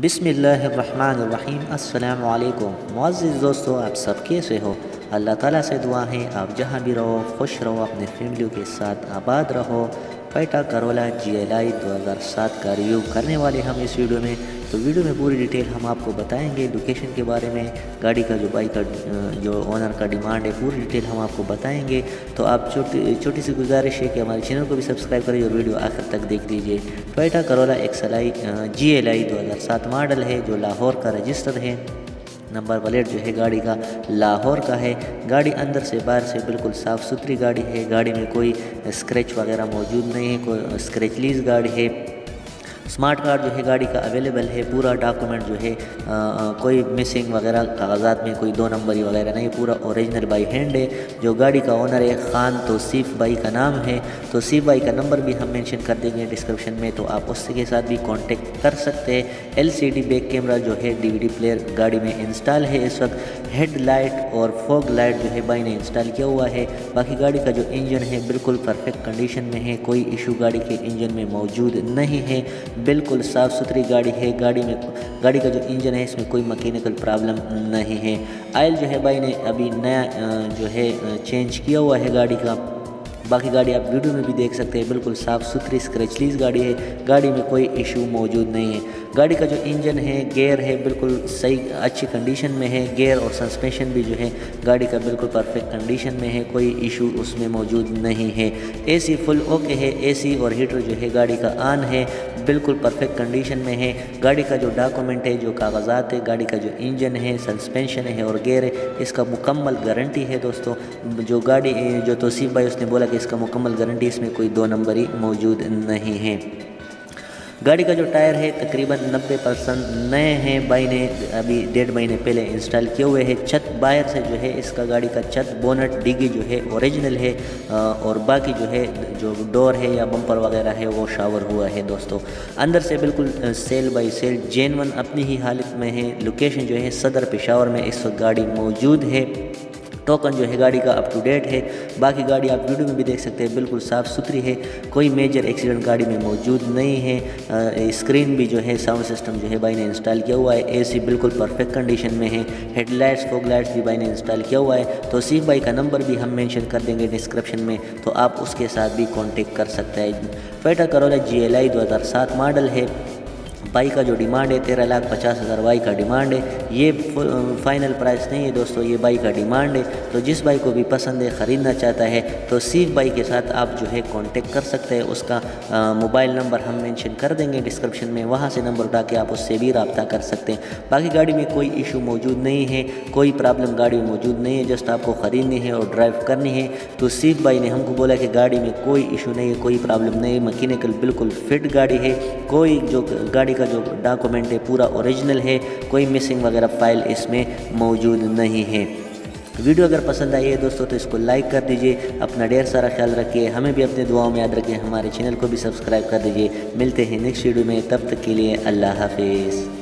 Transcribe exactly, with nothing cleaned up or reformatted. बिस्मिल्लाहिर्रहमानिर्रहीम। अस्सलाम वालेकुम मुअज़्ज़िज़ दोस्तों, आप सब कैसे हो? अल्लाह ताला से दुआ है आप जहाँ भी रहो खुश रहो, अपने फैमिली के साथ आबाद रहो। Toyota Corolla G L I दो हज़ार सात का रिव्यू करने वाले हम इस वीडियो में। तो वीडियो में पूरी डिटेल हम आपको बताएंगे, लोकेशन के बारे में, गाड़ी का जो बाइक का जो ओनर का डिमांड है पूरी डिटेल हम आपको बताएंगे। तो आप छोटी छोटी सी गुजारिश है कि हमारे चैनल को भी सब्सक्राइब करिए और वीडियो आखिर तक देख लीजिए। Toyota Corolla XLI G L I दो हज़ार सात मॉडल है जो लाहौर का रजिस्टर है। नंबर प्लेट जो है गाड़ी का लाहौर का है। गाड़ी अंदर से बाहर से बिल्कुल साफ़ सुथरी गाड़ी है। गाड़ी में कोई स्क्रैच वगैरह मौजूद नहीं है, कोई स्क्रैचलेस गाड़ी है। स्मार्ट कार्ड जो है गाड़ी का अवेलेबल है। पूरा डॉक्यूमेंट जो है आ, कोई मिसिंग वगैरह कागजात में कोई दो नंबरी वगैरह नहीं, पूरा ओरिजिनल बाई हैंड है। जो गाड़ी का ओनर है खान तौसीफ भाई का नाम है। तौसीफ भाई का नंबर भी हम मेंशन कर देंगे डिस्क्रिप्शन में, तो आप उसके साथ भी कांटेक्ट कर सकते हैं। एलसीडी बैक कैमरा जो है, डीवीडी प्लेयर गाड़ी में इंस्टॉल है इस वक्त। हेडलाइट और फॉग लाइट जो है भाई ने इंस्टॉल किया हुआ है। बाकी गाड़ी का जो इंजन है बिल्कुल परफेक्ट कंडीशन में है, कोई इशू गाड़ी के इंजन में मौजूद नहीं है। बिल्कुल साफ़ सुथरी गाड़ी है। गाड़ी में गाड़ी का जो इंजन है इसमें कोई मैकेनिकल प्रॉब्लम नहीं है। आयल जो है भाई ने अभी नया जो है चेंज किया हुआ है गाड़ी का। बाकी गाड़ी आप वीडियो में भी देख सकते हैं, बिल्कुल साफ़ सुथरी स्क्रैचलेस गाड़ी है। गाड़ी में कोई इशू मौजूद नहीं है। गाड़ी का जो इंजन है, गियर है बिल्कुल सही अच्छी कंडीशन में है। गियर और सस्पेंशन भी जो है गाड़ी का बिल्कुल परफेक्ट कंडीशन में है, कोई इशू उसमें मौजूद नहीं है। एसी फुल ओके है। एसी और हीटर जो है गाड़ी का ऑन है, बिल्कुल परफेक्ट कंडीशन में है। गाड़ी का जो डॉक्यूमेंट है, जो कागजात है, गाड़ी का जो इंजन है, सस्पेंशन है और गियर है, इसका मुकम्मल गारंटी है दोस्तों। जो गाड़ी जो तौसीफ भाई उसने बोला कि इसका मुकम्मल गारंटी, इसमें कोई दो नंबरी मौजूद नहीं है। गाड़ी का जो टायर है तकरीबन नब्बे परसेंट नए हैं, भाई ने अभी डेढ़ महीने पहले इंस्टॉल किए हुए हैं। छत बाहर से जो है इसका गाड़ी का छत बोनट डिगी जो है ओरिजिनल है, और बाकी जो है जो डोर है या बम्पर वगैरह है वो शावर हुआ है दोस्तों। अंदर से बिल्कुल सेल बाई सेल जेनवन अपनी ही हालत में है। लोकेशन जो है सदर पेशावर में इस वक्त गाड़ी मौजूद है। टोकन जो है गाड़ी का अप टू डेट है। बाकी गाड़ी आप वीडियो में भी देख सकते हैं, बिल्कुल साफ़ सुथरी है, कोई मेजर एक्सीडेंट गाड़ी में मौजूद नहीं है। स्क्रीन भी जो है साउंड सिस्टम जो है भाई ने इंस्टॉल किया हुआ है। एसी बिल्कुल परफेक्ट कंडीशन में है। हेडलाइट्स फॉग लाइट्स भी भाई ने इंस्टॉल किया हुआ है। तौसीफ भाई का नंबर भी हम मेंशन कर देंगे डिस्क्रिप्शन में, तो आप उसके साथ भी कॉन्टेक्ट कर सकते हैं। Toyota Corolla G L I दो हज़ार सात मॉडल है। बाई का जो डिमांड है तेरह लाख पचास हज़ार बाई का डिमांड है। ये फाइनल प्राइस नहीं है दोस्तों, ये बाई का डिमांड है। तो जिस बाई को भी पसंद है, ख़रीदना चाहता है, तो तौसीफ भाई के साथ आप जो है कांटेक्ट कर सकते हैं। उसका मोबाइल नंबर हम मेंशन कर देंगे डिस्क्रिप्शन में, वहां से नंबर उठा के आप उससे भी रब्ता कर सकते हैं। बाकी गाड़ी में कोई इशू मौजूद नहीं है, कोई प्रॉब्लम गाड़ी में मौजूद नहीं है। जस्ट आपको ख़रीदनी है और ड्राइव करनी है। तो तौसीफ भाई ने हमको बोला कि गाड़ी में कोई इशू नहीं है, कोई प्रॉब्लम नहीं है, मैकेनिकल बिल्कुल फिट गाड़ी है। कोई जो गाड़ी का जो डॉक्यूमेंट है पूरा ओरिजिनल है, कोई मिसिंग वगैरह फाइल इसमें मौजूद नहीं है। वीडियो अगर पसंद आई है दोस्तों तो इसको लाइक कर दीजिए। अपना ढेर सारा ख्याल रखिए, हमें भी अपने दुआओं में याद रखिए, हमारे चैनल को भी सब्सक्राइब कर दीजिए। मिलते हैं नेक्स्ट वीडियो में, तब तक के लिए अल्लाह हाफिज़।